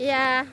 Yeah.